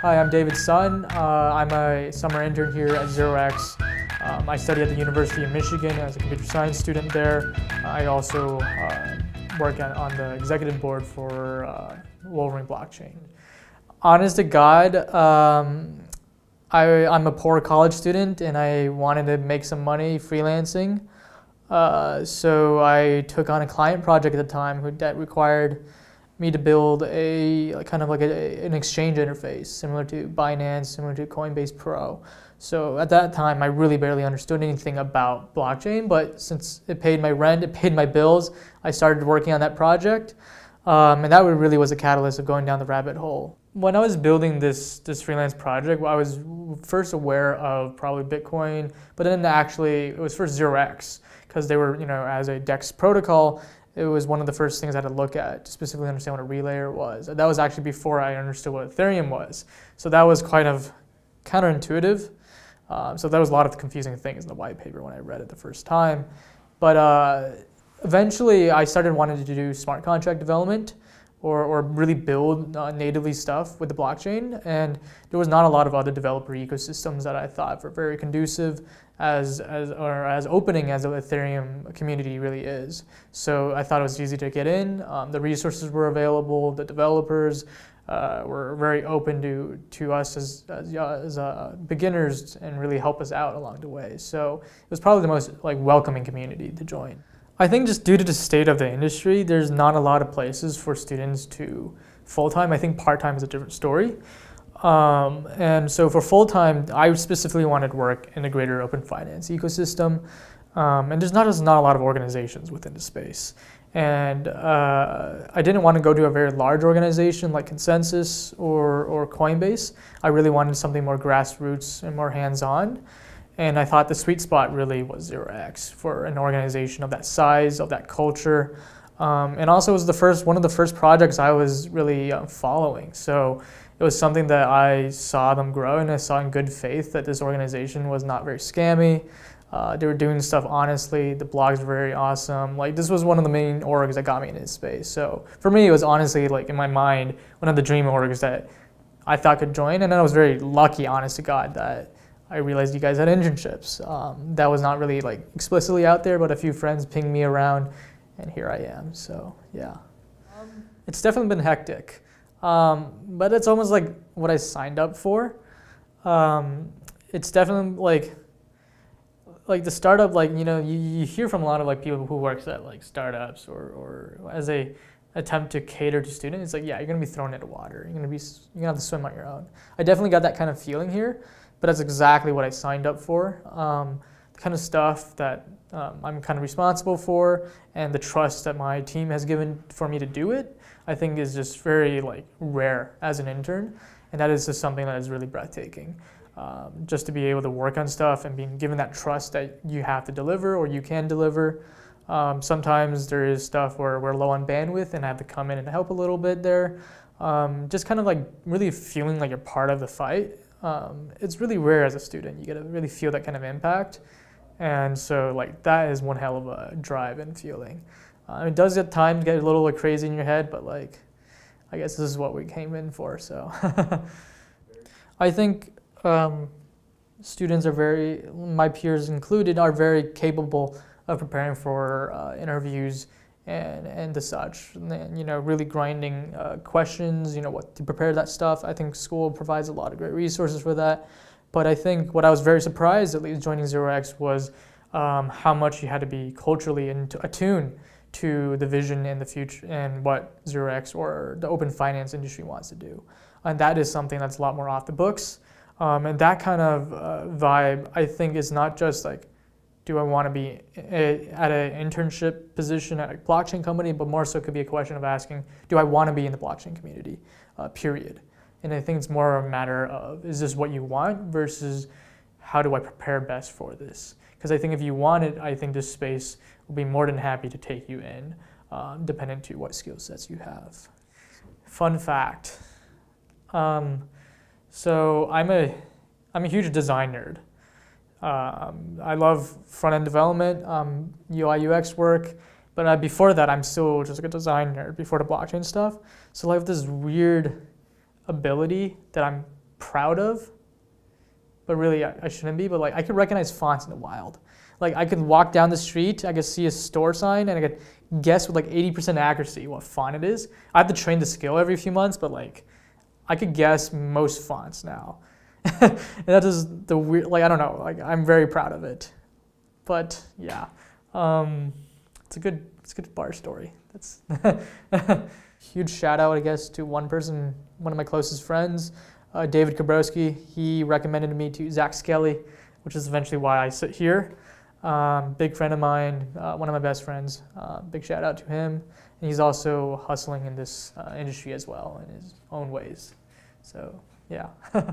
Hi, I'm David Sun. I'm a summer intern here at 0x. I study at the University of Michigan as a computer science student there. I also work on the executive board for Wolverine Blockchain. Honest to God, I'm a poor college student and I wanted to make some money freelancing. So I took on a client project at the time that required me to build a kind of like an exchange interface similar to Binance, similar to Coinbase Pro. So at that time, I really barely understood anything about blockchain, but since it paid my rent, it paid my bills, I started working on that project. And that really was a catalyst of going down the rabbit hole. When I was building this freelance project, I was first aware of probably Bitcoin, but then actually it was first 0x, because they were, as a DEX protocol, it was one of the first things I had to look at to specifically understand what a relayer was. That was actually before I understood what Ethereum was. So that was kind of counterintuitive. So that was a lot of confusing things in the white paper when I read it the first time. But eventually I started wanting to do smart contract development or really build natively stuff with the blockchain. And there was not a lot of other developer ecosystems that I thought were very conducive or as opening as the Ethereum community really is. So I thought it was easy to get in. The resources were available. The developers were very open to us as beginners and really help us out along the way. So it was probably the most welcoming community to join. I think just due to the state of the industry, there's not a lot of places for students to full-time. I think part-time is a different story. And so for full-time, I specifically wanted to work in the greater open finance ecosystem. And there's not a lot of organizations within the space. And I didn't want to go to a very large organization like ConsenSys or Coinbase. I really wanted something more grassroots and more hands-on. And I thought the sweet spot really was 0x for an organization of that size, of that culture. And also it was one of the first projects I was really following. So it was something that I saw them grow, and I saw in good faith that this organization was not very scammy. They were doing stuff honestly. The blogs were very awesome. This was one of the main orgs that got me into this space. So for me, it was honestly, in my mind, one of the dream orgs that I thought could join. And I was very lucky, honest to God, that I realized you guys had internships. That was not really explicitly out there, but a few friends pinged me around, and here I am, so yeah. It's definitely been hectic, but it's almost like what I signed up for. It's definitely like the startup, you hear from a lot of people who works at startups or as they attempt to cater to students. It's yeah, you're gonna be thrown into water. You're gonna have to swim on your own. I definitely got that kind of feeling here. But that's exactly what I signed up for. The kind of stuff that I'm kind of responsible for, and the trust that my team has given for me to do it, I think is just very rare as an intern. And that is just something that is really breathtaking. Just to be able to work on stuff and being given that trust that you have to deliver or you can deliver. Sometimes there is stuff where we're low on bandwidth and I have to come in and help a little bit there. Just kind of really feeling you're part of the fight. It's really rare as a student. You get to really feel that kind of impact. And so that is one hell of a drive and feeling. It does at times get a little crazy in your head, but I guess this is what we came in for, so. I think students are my peers included, are very capable of preparing for interviews and the such, and really grinding questions, what to prepare that stuff. I think school provides a lot of great resources for that. But I think what I was very surprised, at least joining 0x, was how much you had to be culturally attuned to the vision and the future and what 0x or the open finance industry wants to do. And that is something that's a lot more off the books. And that kind of vibe, I think, is not just do I want to be at an internship position at a blockchain company? But more so it could be a question of asking, do I want to be in the blockchain community, period? And I think it's more a matter of, is this what you want versus how do I prepare best for this? Because I think if you want it, I think this space will be more than happy to take you in, dependent to what skill sets you have. Fun fact. So I'm a huge design nerd. I love front-end development, UI, UX work, but before that, I'm still just a design nerd before the blockchain stuff. So I have this weird ability that I'm proud of, but really I shouldn't be, but like I could recognize fonts in the wild. Like I could walk down the street, I could see a store sign, and I could guess with like 80% accuracy what font it is. I have to train the skill every few months, but like I could guess most fonts now. And that is the weird, like I don't know, like I'm very proud of it. But yeah, it's a good bar story. That's huge shout out, I guess, to one person, one of my closest friends, David Kabrowski. He recommended me to Zach Skelly, which is eventually why I sit here. Big friend of mine, one of my best friends. Big shout out to him. And he's also hustling in this industry as well in his own ways. So yeah.